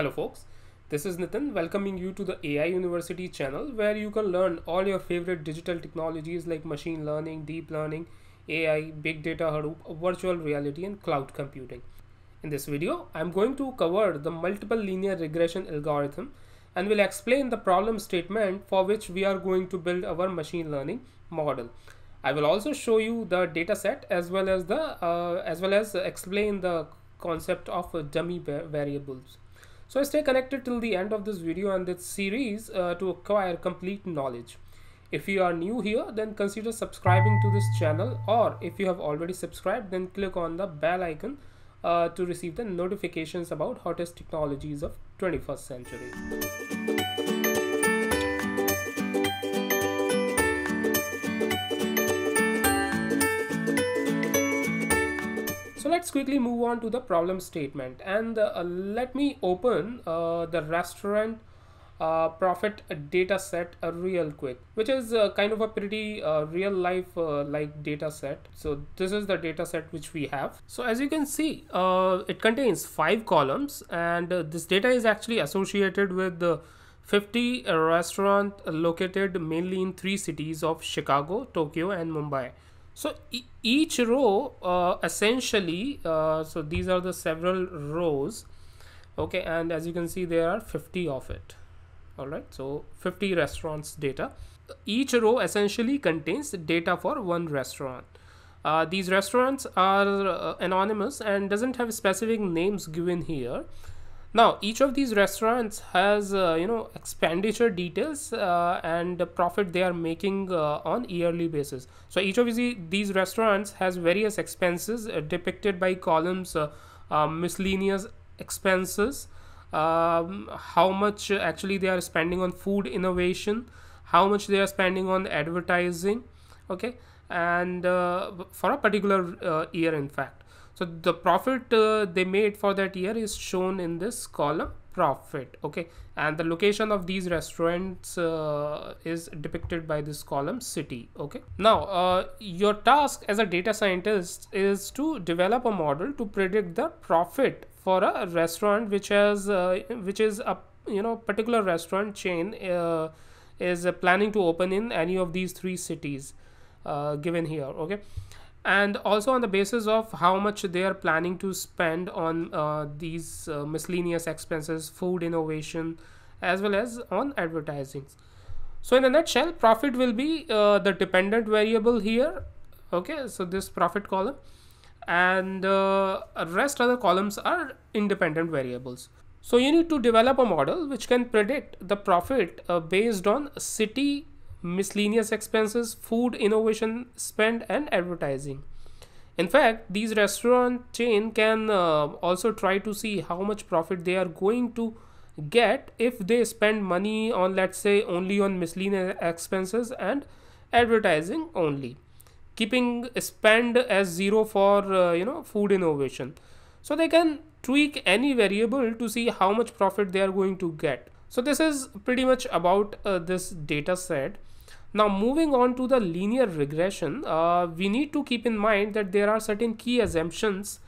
Hello folks, this is Nitin welcoming you to the AI University channel, where you can learn all your favorite digital technologies like machine learning, deep learning, AI, big data, Hadoop, virtual reality and cloud computing. In this video, I'm going to cover the multiple linear regression algorithm and will explain the problem statement for which we are going to build our machine learning model. I will also show you the data set as well as explain the concept of dummy variables. So stay connected till the end of this video and this series to acquire complete knowledge. If you are new here, then consider subscribing to this channel, or if you have already subscribed, then click on the bell icon to receive the notifications about hottest technologies of 21st century. So let's quickly move on to the problem statement, and let me open the restaurant profit data set real quick, which is kind of a pretty real life like data set. So this is the data set which we have. So as you can see, it contains 5 columns, and this data is actually associated with the 50 restaurants located mainly in 3 cities of Chicago, Tokyo and Mumbai. So each row essentially, so these are the several rows, okay, and as you can see there are 50 of it. All right, so 50 restaurants data. Each row essentially contains data for one restaurant. These restaurants are anonymous and doesn't have specific names given here. Now each of these restaurants has expenditure details and the profit they are making on yearly basis. So each of these restaurants has various expenses depicted by columns, miscellaneous expenses, how much actually they are spending on food innovation, how much they are spending on advertising, okay, and for a particular year in fact. So the profit they made for that year is shown in this column profit, okay, and the location of these restaurants is depicted by this column city, okay. Now your task as a data scientist is to develop a model to predict the profit for a restaurant which has particular restaurant chain is planning to open in any of these 3 cities given here, okay. And also on the basis of how much they are planning to spend on these miscellaneous expenses, food innovation, as well as on advertising. So in a nutshell, profit will be the dependent variable here, okay, so this profit column, and rest other columns are independent variables. So you need to develop a model which can predict the profit based on city, miscellaneous expenses, food innovation spend and advertising. In fact, these restaurant chain can also try to see how much profit they are going to get if they spend money on, let's say, only on miscellaneous expenses and advertising only, keeping spend as 0 for food innovation. So they can tweak any variable to see how much profit they are going to get. So this is pretty much about this data set. Now moving on to the linear regression, we need to keep in mind that there are certain key assumptions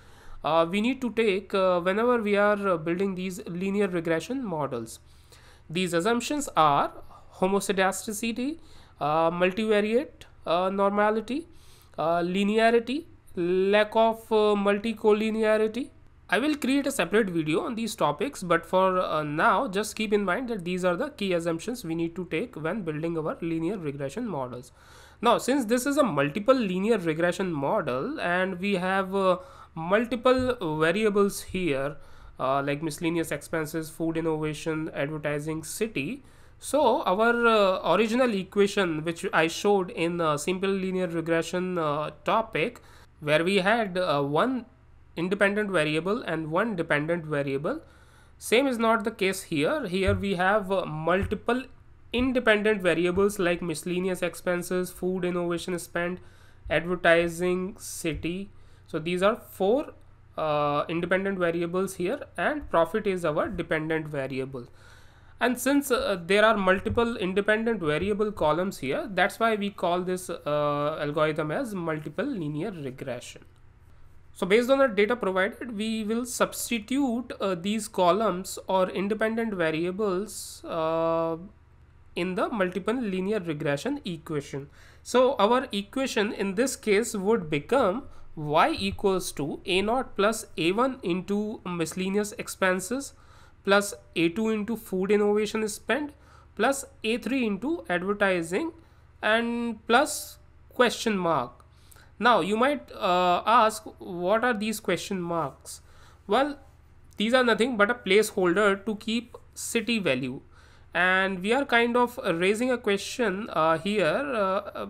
we need to take whenever we are building these linear regression models. These assumptions are homoscedasticity, multivariate normality, linearity, lack of multicollinearity. I will create a separate video on these topics, but for now just keep in mind that these are the key assumptions we need to take when building our linear regression models. Now since this is a multiple linear regression model and we have multiple variables here like miscellaneous expenses, food innovation, advertising, city, so our original equation which I showed in simple linear regression topic, where we had one independent variable and one dependent variable, same is not the case here. Here we have multiple independent variables like miscellaneous expenses, food innovation spend, advertising, city. So these are 4 independent variables here, and profit is our dependent variable. And since there are multiple independent variable columns here, that's why we call this algorithm as multiple linear regression. So based on the data provided, we will substitute these columns or independent variables in the multiple linear regression equation. So our equation in this case would become y equals to a0 plus a1 into miscellaneous expenses plus a2 into food innovation spend plus a3 into advertising and plus question mark. Now you might ask, what are these question marks? Well, these are nothing but a placeholder to keep city value, and we are kind of raising a question here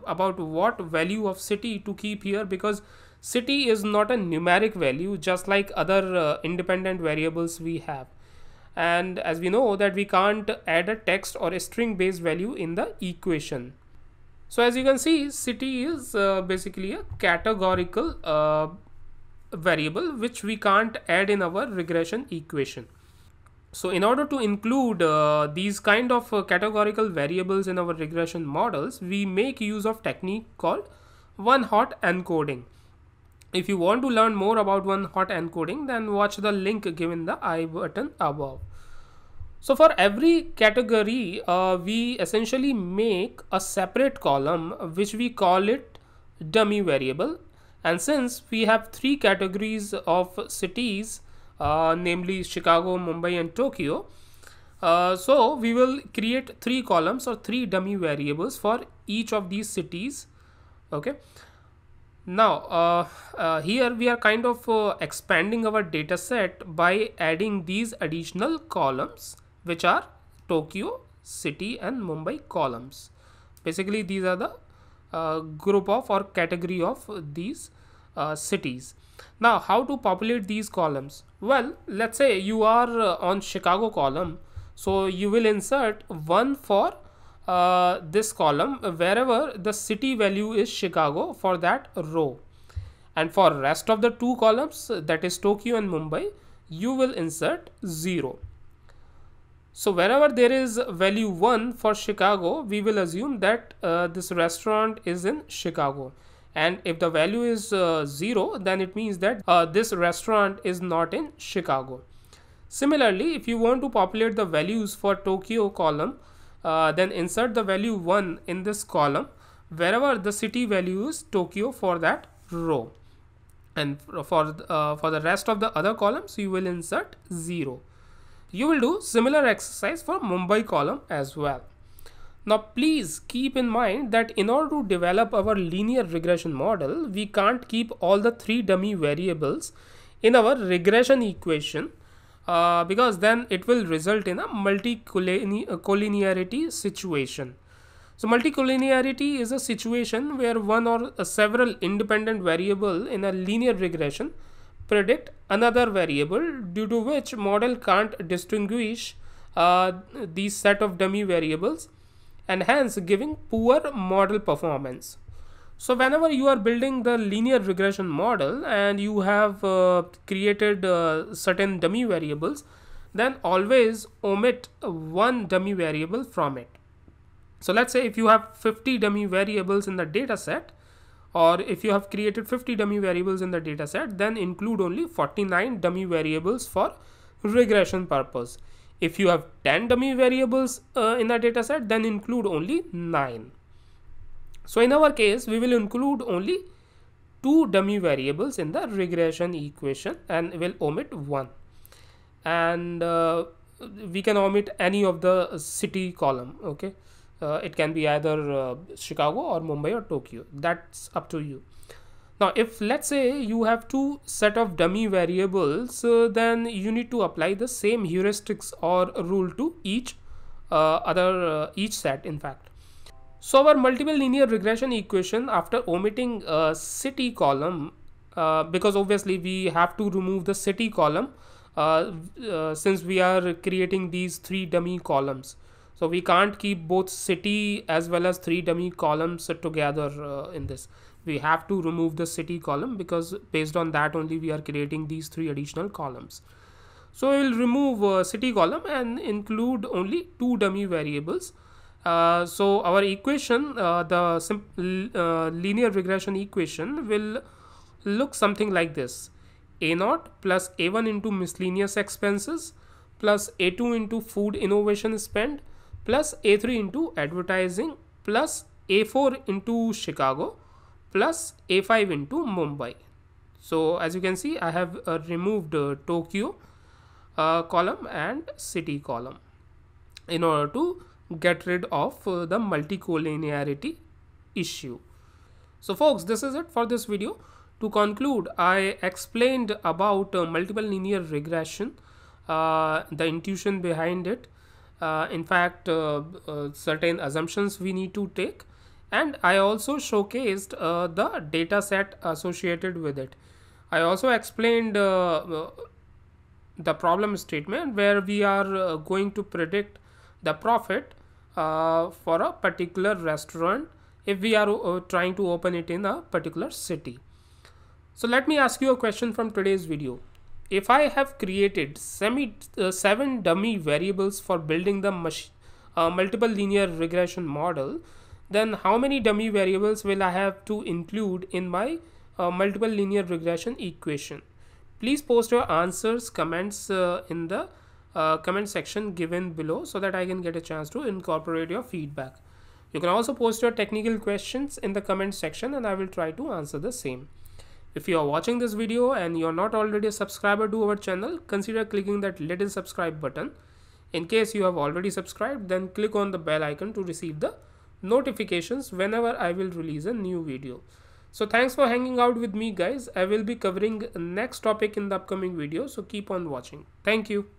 about what value of city to keep here, because city is not a numeric value just like other independent variables we have, and as we know that we can't add a text or a string based value in the equation. So as you can see, city is basically a categorical variable which we can't add in our regression equation. So in order to include these kind of categorical variables in our regression models, we make use of technique called one-hot encoding. If you want to learn more about one-hot encoding, then watch the link given the I button above. So for every category, we essentially make a separate column which we call it dummy variable. And since we have three categories of cities, namely Chicago, Mumbai and Tokyo, so we will create three columns or three dummy variables for each of these cities. Okay. Now here we are kind of expanding our data set by adding these additional columns, which are Tokyo, city and Mumbai columns. Basically these are the group of or category of these cities. Now how to populate these columns? Well, let's say you are on Chicago column, so you will insert one for this column wherever the city value is Chicago for that row, and for rest of the two columns, that is Tokyo and Mumbai, you will insert 0. So wherever there is value 1 for Chicago, we will assume that this restaurant is in Chicago, and if the value is 0, then it means that this restaurant is not in Chicago. Similarly, if you want to populate the values for Tokyo column, then insert the value 1 in this column wherever the city value is Tokyo for that row, and for the rest of the other columns you will insert 0. You will do similar exercise for Mumbai column as well. Now please keep in mind that in order to develop our linear regression model, we can't keep all the three dummy variables in our regression equation, because then it will result in a multicollinearity situation. So multicollinearity is a situation where one or several independent variable in a linear regression predict another variable, due to which model can't distinguish these set of dummy variables and hence giving poor model performance. So whenever you are building the linear regression model and you have created certain dummy variables, then always omit one dummy variable from it. So let's say if you have 50 dummy variables in the data set, or if you have created 50 dummy variables in the data set, then include only 49 dummy variables for regression purpose. If you have 10 dummy variables in the data set, then include only 9. So in our case, we will include only 2 dummy variables in the regression equation and will omit 1. And we can omit any of the city column. Okay, it can be either Chicago or Mumbai or Tokyo. That's up to you. Now, if let's say you have 2 set of dummy variables, then you need to apply the same heuristics or rule to each set, in fact. So our multiple linear regression equation, after omitting city column, because obviously we have to remove the city column since we are creating these 3 dummy columns. So we can't keep both city as well as 3 dummy columns together in this. We have to remove the city column because based on that only we are creating these 3 additional columns. So we will remove city column and include only 2 dummy variables. So our equation, the linear regression equation will looks something like this: A0 plus A1 into miscellaneous expenses plus A2 into food innovation spend plus A3 into advertising plus A4 into Chicago plus A5 into Mumbai. So as you can see, I have removed Tokyo column and city column in order to get rid of the multicollinearity issue. So folks, this is it for this video. To conclude, I explained about multiple linear regression, the intuition behind it, in fact certain assumptions we need to take, and I also showcased the data set associated with it. I also explained the problem statement where we are going to predict the profit for a particular restaurant if we are trying to open it in a particular city. So let me ask you a question from today's video. If I have created 7 dummy variables for building the multiple linear regression model, then how many dummy variables will I have to include in my multiple linear regression equation? Please post your answers, comments in the comment section given below so that I can get a chance to incorporate your feedback. You can also post your technical questions in the comment section and I will try to answer the same. If you are watching this video and you are not already a subscriber to our channel, consider clicking that little subscribe button. In case you have already subscribed, then click on the bell icon to receive the notifications whenever I will release a new video. So thanks for hanging out with me guys. I will be covering next topic in the upcoming video, so keep on watching. Thank you.